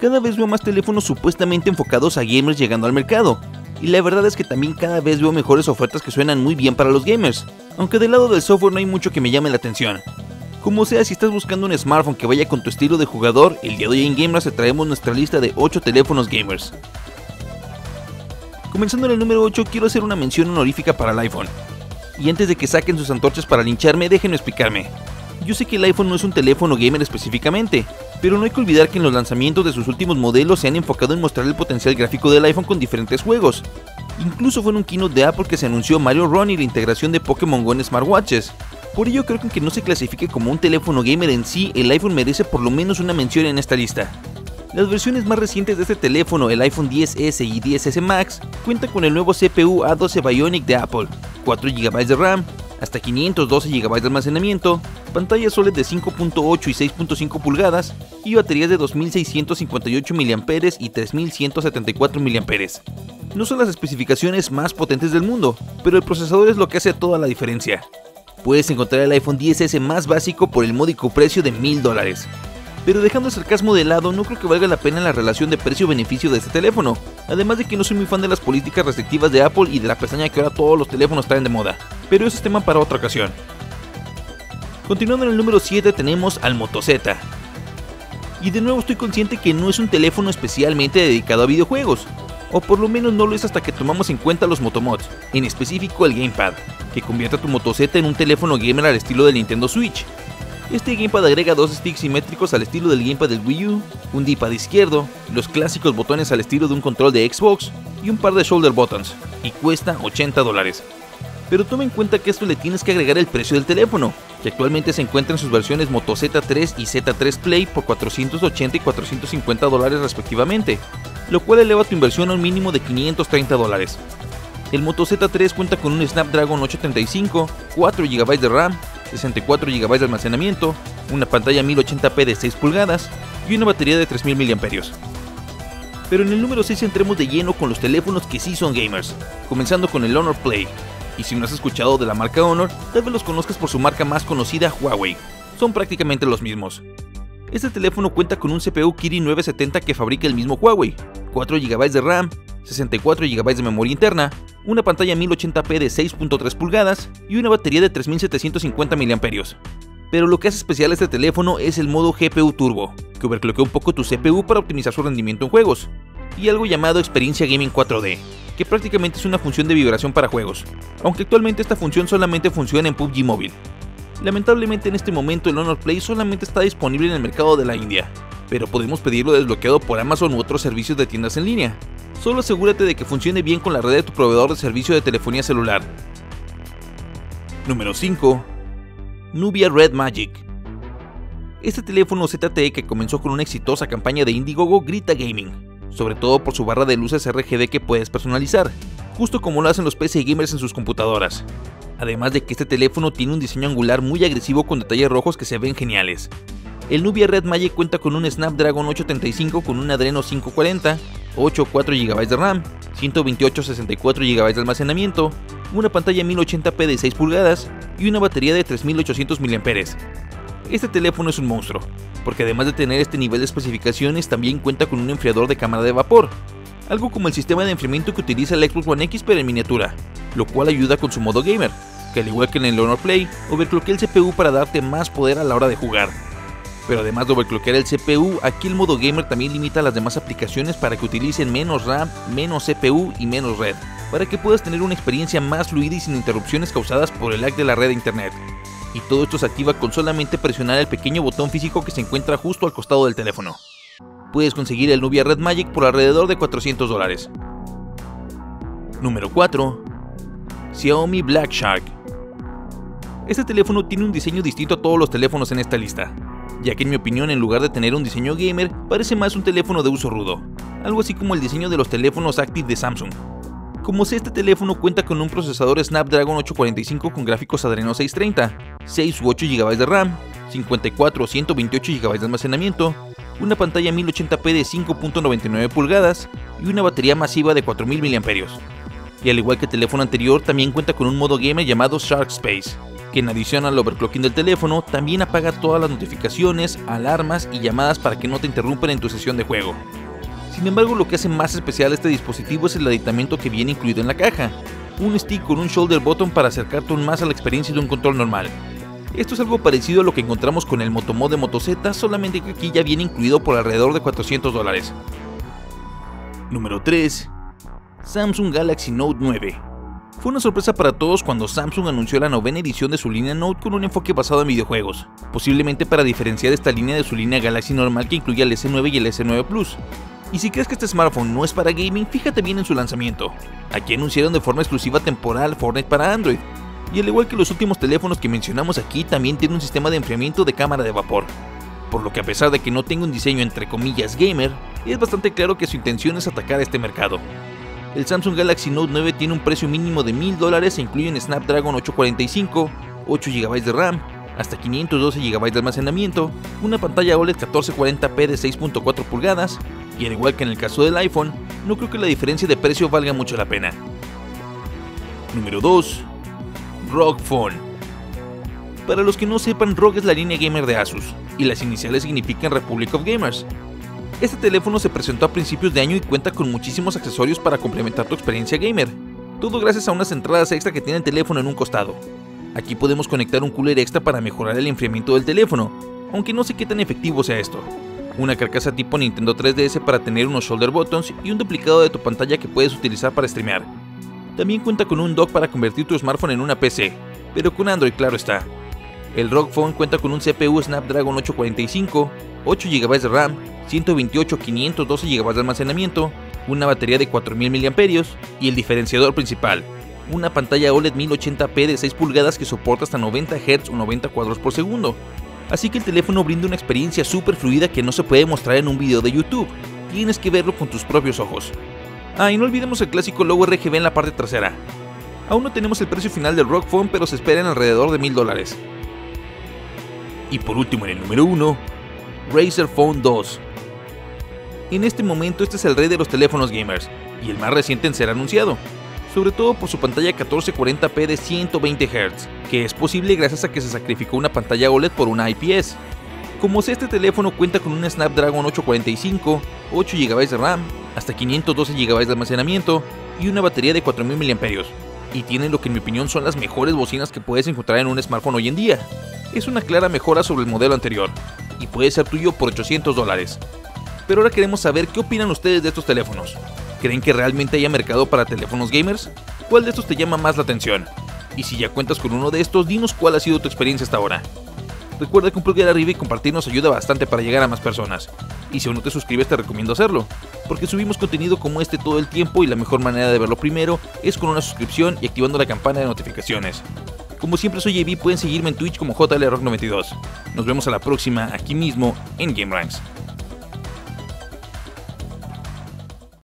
Cada vez veo más teléfonos supuestamente enfocados a gamers llegando al mercado, y la verdad es que también cada vez veo mejores ofertas que suenan muy bien para los gamers, aunque del lado del software no hay mucho que me llame la atención. Como sea, si estás buscando un smartphone que vaya con tu estilo de jugador, el día de hoy en Gameranx te traemos nuestra lista de 8 teléfonos gamers. Comenzando en el número 8, quiero hacer una mención honorífica para el iPhone. Y antes de que saquen sus antorchas para lincharme, déjenme explicarme. Yo sé que el iPhone no es un teléfono gamer específicamente, pero no hay que olvidar que en los lanzamientos de sus últimos modelos se han enfocado en mostrar el potencial gráfico del iPhone con diferentes juegos. Incluso fue en un keynote de Apple que se anunció Mario Run y la integración de Pokémon Go en Smartwatches. Por ello creo que aunque no se clasifique como un teléfono gamer en sí, el iPhone merece por lo menos una mención en esta lista. Las versiones más recientes de este teléfono, el iPhone XS y XS Max, cuentan con el nuevo CPU A12 Bionic de Apple, 4 GB de RAM, hasta 512 GB de almacenamiento, pantallas OLED de 5.8 y 6.5 pulgadas y baterías de 2658 mAh y 3174 mAh. No son las especificaciones más potentes del mundo, pero el procesador es lo que hace toda la diferencia. Puedes encontrar el iPhone XS más básico por el módico precio de $1000. Pero dejando el sarcasmo de lado, no creo que valga la pena la relación de precio-beneficio de este teléfono, además de que no soy muy fan de las políticas restrictivas de Apple y de la pestaña que ahora todos los teléfonos traen de moda, pero ese es tema para otra ocasión. Continuando en el número 7 tenemos al Moto Z. Y de nuevo estoy consciente que no es un teléfono especialmente dedicado a videojuegos, o por lo menos no lo es hasta que tomamos en cuenta los motomods, en específico el Gamepad, que convierte a tu Moto Z en un teléfono gamer al estilo del Nintendo Switch. Este Gamepad agrega dos sticks simétricos al estilo del Gamepad del Wii U, un D-pad izquierdo, los clásicos botones al estilo de un control de Xbox y un par de shoulder buttons, y cuesta $80. Pero toma en cuenta que esto le tienes que agregar el precio del teléfono, que actualmente se encuentra en sus versiones Moto Z3 y Z3 Play por $480 y $450 respectivamente, lo cual eleva tu inversión a un mínimo de $530. El Moto Z3 cuenta con un Snapdragon 835, 4 GB de RAM, 64 GB de almacenamiento, una pantalla 1080p de 6 pulgadas y una batería de 3000 mAh. Pero en el número 6 entremos de lleno con los teléfonos que sí son gamers, comenzando con el Honor Play. Y si no has escuchado de la marca Honor, tal vez los conozcas por su marca más conocida, Huawei. Son prácticamente los mismos. Este teléfono cuenta con un CPU Kirin 970 que fabrica el mismo Huawei, 4 GB de RAM, 64 GB de memoria interna, una pantalla 1080p de 6.3 pulgadas y una batería de 3750 mAh. Pero lo que hace especial a este teléfono es el modo GPU Turbo, que overcloquea un poco tu CPU para optimizar su rendimiento en juegos, y algo llamado Experiencia Gaming 4D, que prácticamente es una función de vibración para juegos, aunque actualmente esta función solamente funciona en PUBG Mobile. Lamentablemente en este momento el Honor Play solamente está disponible en el mercado de la India, pero podemos pedirlo desbloqueado por Amazon u otros servicios de tiendas en línea. Solo asegúrate de que funcione bien con la red de tu proveedor de servicio de telefonía celular. Número 5. Nubia Red Magic. Este teléfono ZTE que comenzó con una exitosa campaña de Indiegogo grita gaming, sobre todo por su barra de luces RGB que puedes personalizar, justo como lo hacen los PC gamers en sus computadoras. Además de que este teléfono tiene un diseño angular muy agresivo con detalles rojos que se ven geniales. El Nubia Red Magic cuenta con un Snapdragon 835 con un Adreno 540, 4 GB de RAM, 128/64 GB de almacenamiento, una pantalla 1080p de 6 pulgadas y una batería de 3800 mAh. Este teléfono es un monstruo, porque además de tener este nivel de especificaciones también cuenta con un enfriador de cámara de vapor, algo como el sistema de enfriamiento que utiliza el Xbox One X pero en miniatura, lo cual ayuda con su modo gamer, que al igual que en el Honor Play, overcloquea el CPU para darte más poder a la hora de jugar. Pero además de overclockear el CPU, aquí el modo gamer también limita a las demás aplicaciones para que utilicen menos RAM, menos CPU y menos red, para que puedas tener una experiencia más fluida y sin interrupciones causadas por el lag de la red de internet. Y todo esto se activa con solamente presionar el pequeño botón físico que se encuentra justo al costado del teléfono. Puedes conseguir el Nubia Red Magic por alrededor de $400. Número 4. Xiaomi Black Shark. Este teléfono tiene un diseño distinto a todos los teléfonos en esta lista, ya que en mi opinión en lugar de tener un diseño gamer, parece más un teléfono de uso rudo, algo así como el diseño de los teléfonos Active de Samsung. Como sé, este teléfono cuenta con un procesador Snapdragon 845 con gráficos Adreno 630, 6 u 8 GB de RAM, 54 o 128 GB de almacenamiento, una pantalla 1080p de 5.99 pulgadas y una batería masiva de 4000 mAh. Y al igual que el teléfono anterior, también cuenta con un modo gamer llamado Shark Space, que en adición al overclocking del teléfono, también apaga todas las notificaciones, alarmas y llamadas para que no te interrumpan en tu sesión de juego. Sin embargo, lo que hace más especial a este dispositivo es el aditamento que viene incluido en la caja, un stick con un shoulder button para acercarte aún más a la experiencia de un control normal. Esto es algo parecido a lo que encontramos con el Motomod de Moto Z, solamente que aquí ya viene incluido por alrededor de $400. Número 3. Samsung Galaxy Note 9. Fue una sorpresa para todos cuando Samsung anunció la novena edición de su línea Note con un enfoque basado en videojuegos, posiblemente para diferenciar esta línea de su línea Galaxy normal que incluye el S9 y el S9 Plus. Y si crees que este smartphone no es para gaming, fíjate bien en su lanzamiento. Aquí anunciaron de forma exclusiva temporal Fortnite para Android, y al igual que los últimos teléfonos que mencionamos aquí, también tiene un sistema de enfriamiento de cámara de vapor, por lo que a pesar de que no tenga un diseño entre comillas gamer, es bastante claro que su intención es atacar este mercado. El Samsung Galaxy Note 9 tiene un precio mínimo de $1000 e incluye un Snapdragon 845, 8 GB de RAM, hasta 512 GB de almacenamiento, una pantalla OLED 1440p de 6.4 pulgadas, y al igual que en el caso del iPhone, no creo que la diferencia de precio valga mucho la pena. Número 2. ROG Phone. Para los que no sepan, ROG es la línea gamer de Asus, y las iniciales significan Republic of Gamers. Este teléfono se presentó a principios de año y cuenta con muchísimos accesorios para complementar tu experiencia gamer, todo gracias a unas entradas extra que tiene el teléfono en un costado. Aquí podemos conectar un cooler extra para mejorar el enfriamiento del teléfono, aunque no sé qué tan efectivo sea esto. Una carcasa tipo Nintendo 3DS para tener unos shoulder buttons y un duplicado de tu pantalla que puedes utilizar para streamear. También cuenta con un dock para convertir tu smartphone en una PC, pero con Android claro está. El ROG Phone cuenta con un CPU Snapdragon 845, 8 GB de RAM, 128, 512 GB de almacenamiento, una batería de 4000 mAh y el diferenciador principal, una pantalla OLED 1080p de 6 pulgadas que soporta hasta 90 Hz o 90 cuadros por segundo. Así que el teléfono brinda una experiencia súper fluida que no se puede mostrar en un video de YouTube, tienes que verlo con tus propios ojos. Ah, y no olvidemos el clásico logo RGB en la parte trasera. Aún no tenemos el precio final del ROG Phone, pero se espera en alrededor de $1000. Y por último, en el número 1, Razer Phone 2. En este momento este es el rey de los teléfonos gamers, y el más reciente en ser anunciado, sobre todo por su pantalla 1440p de 120 Hz, que es posible gracias a que se sacrificó una pantalla OLED por una IPS. Como sea, este teléfono cuenta con un Snapdragon 845, 8 GB de RAM, hasta 512 GB de almacenamiento y una batería de 4000 mAh, y tiene lo que en mi opinión son las mejores bocinas que puedes encontrar en un smartphone hoy en día. Es una clara mejora sobre el modelo anterior, y puede ser tuyo por $800. Pero ahora queremos saber qué opinan ustedes de estos teléfonos. ¿Creen que realmente haya mercado para teléfonos gamers? ¿Cuál de estos te llama más la atención? Y si ya cuentas con uno de estos, dinos cuál ha sido tu experiencia hasta ahora. Recuerda que un pulgar arriba y compartir nos ayuda bastante para llegar a más personas. Y si aún no te suscribes, te recomiendo hacerlo, porque subimos contenido como este todo el tiempo y la mejor manera de verlo primero es con una suscripción y activando la campana de notificaciones. Como siempre, soy JB, pueden seguirme en Twitch como JLRock92. Nos vemos a la próxima, aquí mismo, en Gameranx.